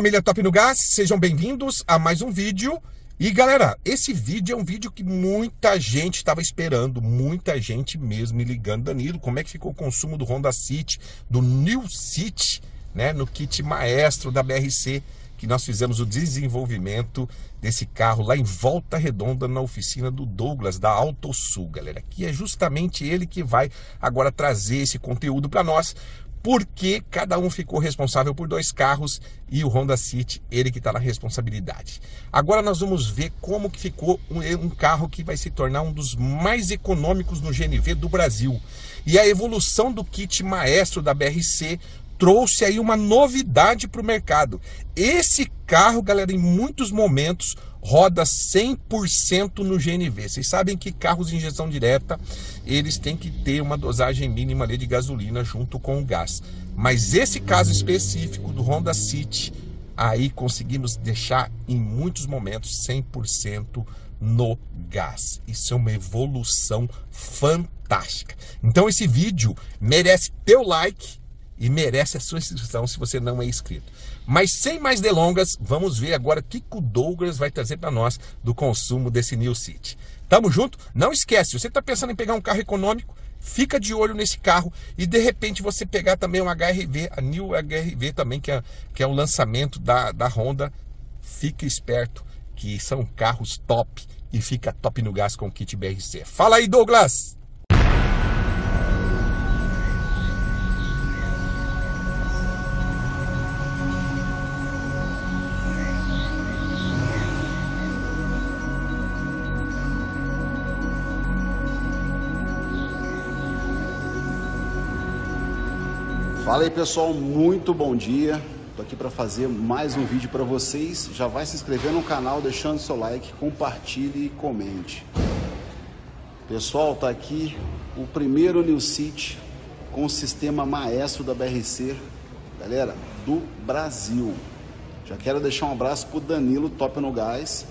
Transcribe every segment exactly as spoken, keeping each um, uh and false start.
família Top no Gás, sejam bem-vindos a mais um vídeo. E galera, esse vídeo é um vídeo que muita gente estava esperando, muita gente mesmo me ligando. Danilo, como é que ficou o consumo do Honda City, do New City, né, no kit maestro da B R C, que nós fizemos o desenvolvimento desse carro lá em Volta Redonda, na oficina do Douglas, da Auto Sul, galera, que é justamente ele que vai agora trazer esse conteúdo para nós, porque cada um ficou responsável por dois carros e o Honda City, ele que está na responsabilidade. Agora nós vamos ver como que ficou um, um carro que vai se tornar um dos mais econômicos no G N V do Brasil. E a evolução do kit maestro da B R C trouxe aí uma novidade para o mercado. Esse carro, galera, em muitos momentos roda cem por cento no G N V. Vocês sabem que carros de injeção direta, eles têm que ter uma dosagem mínima ali de gasolina junto com o gás. Mas esse caso específico do Honda City, aí conseguimos deixar em muitos momentos cem por cento no gás. Isso é uma evolução fantástica. Então esse vídeo merece teu like e merece a sua inscrição se você não é inscrito. Mas sem mais delongas, vamos ver agora o que o Douglas vai trazer para nós do consumo desse New City. Tamo junto? Não esquece, você está pensando em pegar um carro econômico, fica de olho nesse carro e de repente você pegar também um H R V, a New H R V também, que é, que é o lançamento da, da Honda. Fique esperto que são carros top e fica top no gás com o kit B R C. Fala aí, Douglas! Fala aí, pessoal, muito bom dia. Tô aqui para fazer mais um vídeo para vocês. Já vai se inscrever no canal, deixando seu like, compartilhe e comente. Pessoal, tá aqui o primeiro New City com o sistema maestro da B R C, galera, do Brasil. Já quero deixar um abraço pro Danilo, Top no Gás.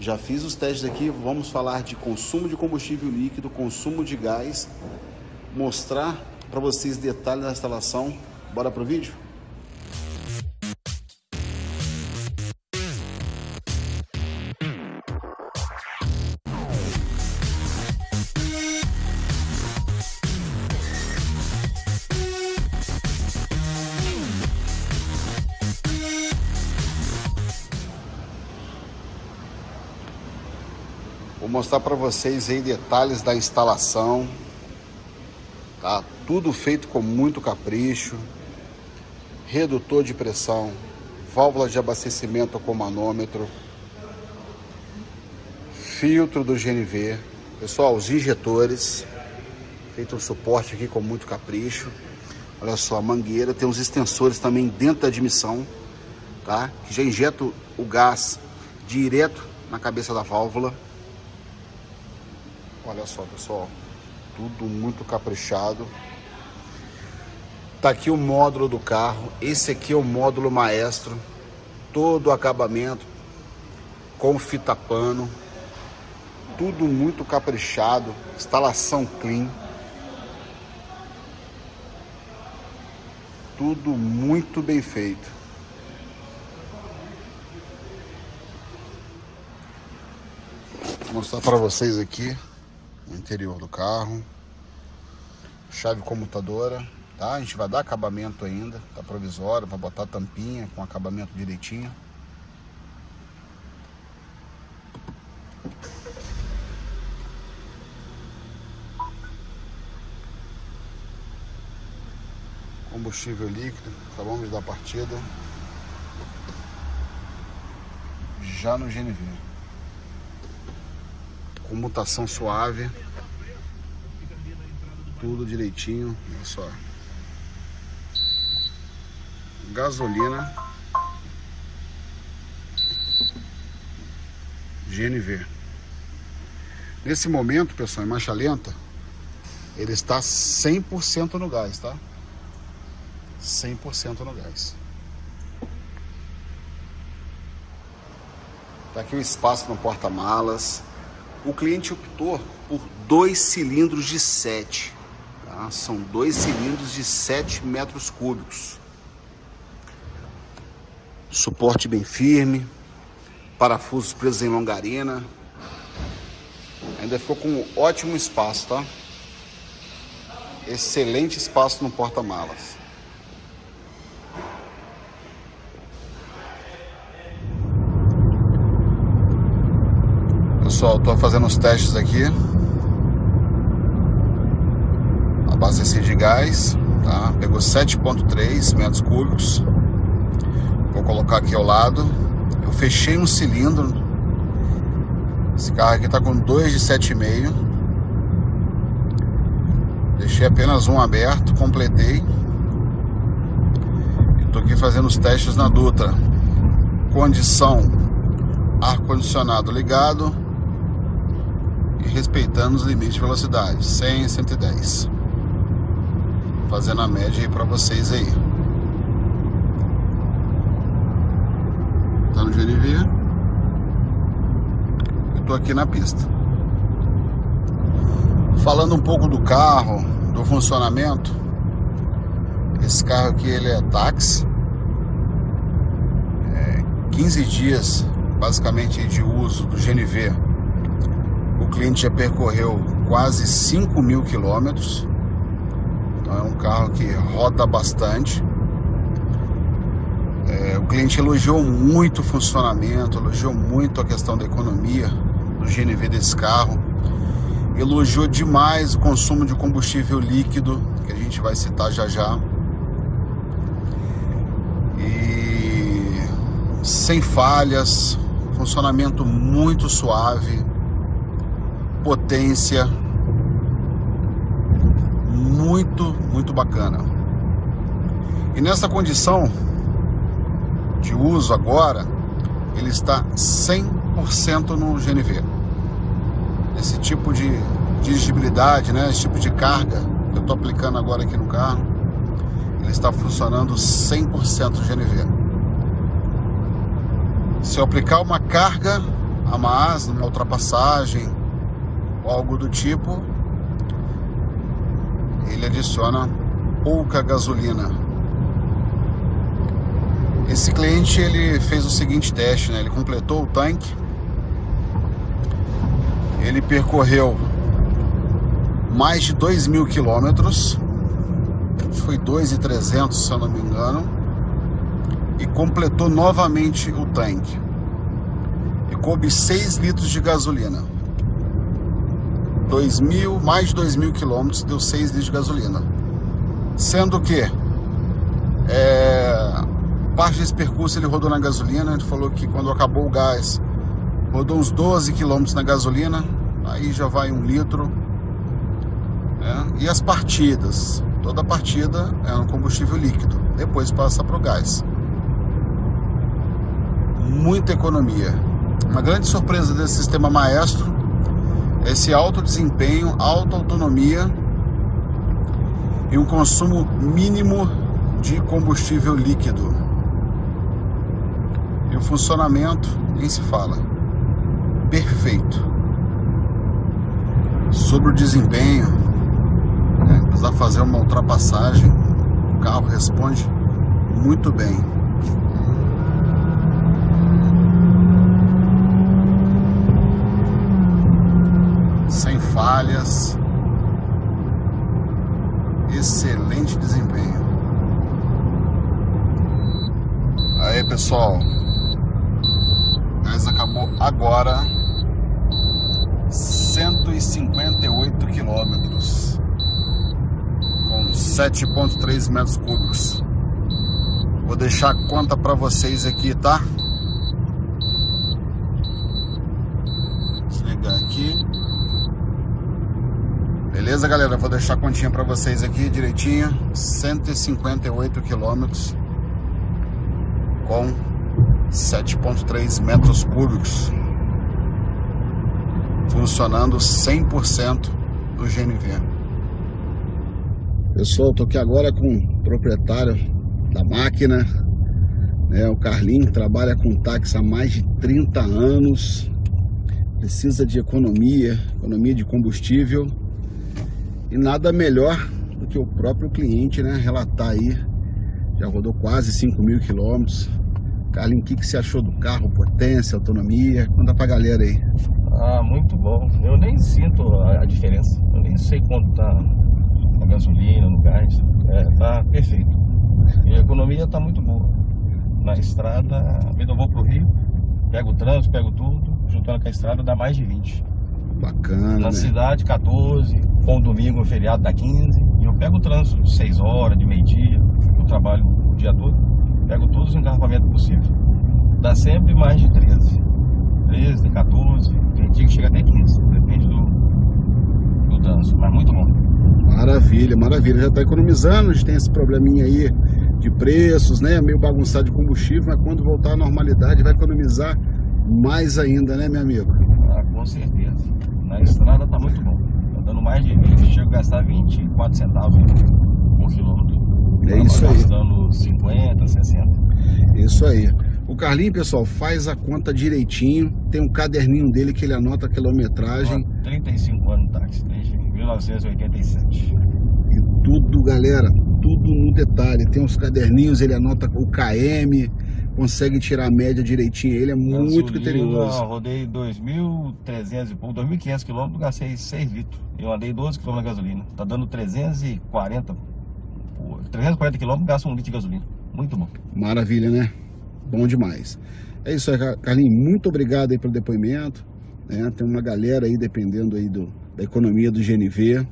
Já fiz os testes aqui, vamos falar de consumo de combustível líquido, consumo de gás, mostrar para vocês detalhes da instalação. Bora pro vídeo? Vou mostrar para vocês aí detalhes da instalação. Tá tudo feito com muito capricho. Redutor de pressão, válvula de abastecimento com manômetro, filtro do G N V. Pessoal, os injetores, feito um suporte aqui com muito capricho. Olha só, a mangueira, tem os extensores também dentro da admissão, tá? Que já injeta o gás direto na cabeça da válvula. Olha só, pessoal, tudo muito caprichado. Tá aqui o módulo do carro. Esse aqui é o módulo maestro, todo o acabamento com fita pano, tudo muito caprichado, instalação clean, tudo muito bem feito. Vou mostrar para vocês aqui o interior do carro, chave comutadora, tá? A gente vai dar acabamento ainda, tá provisório, vai botar tampinha com acabamento direitinho. Combustível líquido, acabamos de dar partida, já no G N V. Comutação suave, tudo direitinho. Olha só, gasolina, G N V. Nesse momento, pessoal, em marcha lenta, ele está cem por cento no gás, tá? cem por cento no gás. Tá aqui o espaço no porta-malas. O cliente optou por dois cilindros de sete, tá? São dois cilindros de sete metros cúbicos. suporte bem firme, parafusos presos em longarina, ainda ficou com um ótimo espaço, tá? Excelente espaço no porta-malas. Pessoal, estou fazendo os testes aqui, abasteci de gás, tá? Pegou sete vírgula três metros cúbicos. Vou colocar aqui ao lado. Eu fechei um cilindro. Esse carro aqui está com dois de sete vírgula cinco. Deixei apenas um aberto, completei. Estou aqui fazendo os testes na Dutra. Condição: ar-condicionado ligado e respeitando os limites de velocidade, cem, cento e dez, fazendo a média aí para vocês aí. Tá no G N V, eu tô aqui na pista. Falando um pouco do carro, do funcionamento, esse carro aqui ele é táxi, é quinze dias basicamente de uso do G N V. O cliente já percorreu quase cinco mil quilômetros. Então é um carro que roda bastante. É, o cliente elogiou muito o funcionamento, elogiou muito a questão da economia do G N V desse carro. Elogiou demais o consumo de combustível líquido, que a gente vai citar já já. E sem falhas, funcionamento muito suave. Potência muito, muito bacana. E nessa condição de uso agora, ele está cem por cento no G N V. Esse tipo de dirigibilidade, né, esse tipo de carga que eu estou aplicando agora aqui no carro, ele está funcionando cem por cento no G N V. Se eu aplicar uma carga a mais, numa ultrapassagem, algo do tipo, ele adiciona pouca gasolina. Esse cliente ele fez o seguinte teste, né? Ele completou o tanque, ele percorreu mais de dois mil quilômetros, foi dois mil e trezentos se eu não me engano, e completou novamente o tanque e coube seis litros de gasolina. dois mil, mais de dois mil quilômetros, deu seis litros de gasolina, sendo que é, parte desse percurso ele rodou na gasolina. Ele falou que quando acabou o gás rodou uns doze quilômetros na gasolina, aí já vai um litro, né? E as partidas, toda partida é um combustível líquido, depois passa para o gás. Muita economia. Uma grande surpresa desse sistema maestro, esse alto desempenho, alta autonomia e um consumo mínimo de combustível líquido. E o funcionamento, nem se fala, perfeito. Sobre o desempenho, né, precisar fazer uma ultrapassagem, o carro responde muito bem. Sem falhas, excelente desempenho. Aí pessoal, o gás acabou agora, cento e cinquenta e oito quilômetros, com sete vírgula três metros cúbicos. Vou deixar a conta para vocês aqui, tá? Desligar aqui. Beleza, galera? Vou deixar a continha pra vocês aqui direitinho. cento e cinquenta e oito quilômetros com sete vírgula três metros cúbicos. Funcionando cem por cento do G N V. Pessoal, tô aqui agora com o proprietário da máquina, né? O Carlinho, que trabalha com táxi há mais de trinta anos. Precisa de economia, economia de combustível. E nada melhor do que o próprio cliente, né, relatar aí, já rodou quase cinco mil quilômetros, Carlinho, o que, que você achou do carro? Potência, autonomia? Conta pra galera aí. Ah, muito bom. Eu nem sinto a, a diferença. Eu nem sei quanto tá na gasolina, no gás. É, tá perfeito. E a economia tá muito boa. Na estrada, eu vou pro Rio, pego o trânsito, pego tudo. Juntando com a estrada dá mais de vinte. Bacana. Na né? cidade, quatorze. Com domingo, feriado, dá quinze. E eu pego o trânsito de seis horas, de meio-dia. Eu trabalho o dia todo. Pego todos os engarrafamentos possíveis. Dá sempre mais de treze. treze, quatorze, tem dia que chega até quinze. Depende do, do trânsito, mas muito bom. Maravilha, maravilha. Já está economizando, a gente tem esse probleminha aí de preços, né? Meio bagunçado de combustível, mas quando voltar à normalidade vai economizar mais ainda, né, meu amigo? Ah, com certeza. Na estrada tá muito bom. Tá dando mais de vinte, chego a gastar vinte e quatro centavos por quilômetro. É isso aí. cinquenta, sessenta. Isso aí. O Carlinho, pessoal, faz a conta direitinho. Tem um caderninho dele que ele anota a quilometragem. trinta e cinco anos, táxi, desde mil novecentos e oitenta e sete. E tudo, galera, tudo no detalhe. Tem uns caderninhos, ele anota o K M, consegue tirar a média direitinho. Ele é gasolina, muito criterioso. Eu rodei dois mil e trezentos e pouco, dois mil e quinhentos quilômetros, gastei seis litros. Eu andei doze quilômetros na gasolina. Tá dando trezentos e quarenta quilômetros, gasta um litro de gasolina. Muito bom. Maravilha, né? Bom demais. É isso aí, Carlinhos. Muito obrigado aí pelo depoimento. Né? Tem uma galera aí dependendo aí do, da economia do G N V.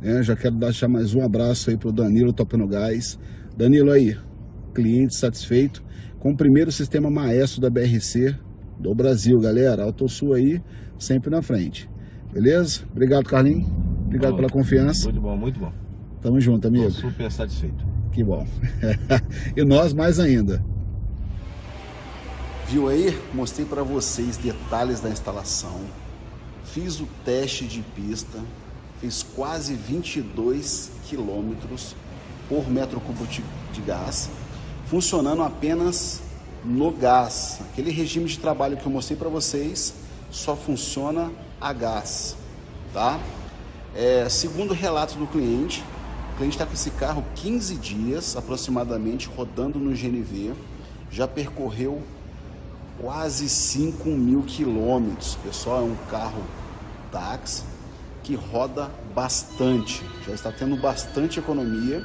Né? Já quero deixar mais um abraço aí pro Danilo, Top No Gás. Danilo aí, cliente satisfeito com o primeiro sistema maestro da B R C do Brasil, galera. Auto Sul aí, sempre na frente. Beleza? Obrigado, Carlinhos. Obrigado pela confiança. Muito bom, muito bom. Tamo junto, amigo. Tô super satisfeito. Que bom. E nós mais ainda. Viu aí? Mostrei para vocês detalhes da instalação. Fiz o teste de pista. Fiz quase vinte e dois quilômetros por metro cubo de gás. Funcionando apenas no gás. Aquele regime de trabalho que eu mostrei para vocês só funciona a gás. Tá? É, segundo o relato do cliente... O cliente está com esse carro quinze dias, aproximadamente, rodando no G N V. Já percorreu quase cinco mil quilômetros. Pessoal, é um carro táxi que roda bastante. Já está tendo bastante economia.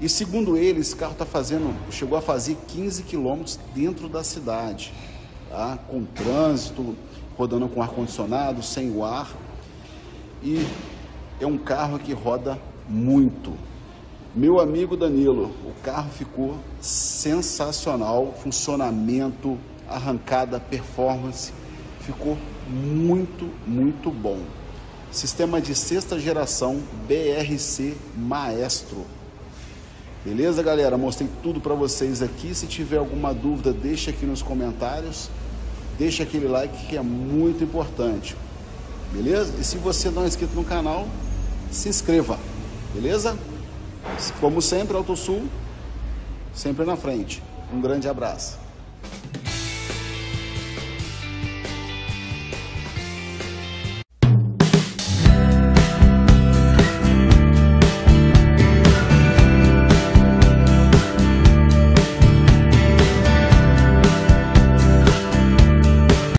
E segundo ele, esse carro tá fazendo, chegou a fazer quinze quilômetros dentro da cidade. Tá? Com trânsito, rodando com ar-condicionado, sem o ar. E é um carro que roda muito. Meu amigo Danilo, o carro ficou sensacional, funcionamento, arrancada, performance, ficou muito, muito bom. Sistema de sexta geração B R C Maestro. Beleza, galera? Mostrei tudo para vocês aqui. Se tiver alguma dúvida, deixa aqui nos comentários, deixa aquele like que é muito importante. Beleza? E se você não é inscrito no canal, se inscreva. Beleza? Como sempre, Auto Sul, sempre na frente. Um grande abraço.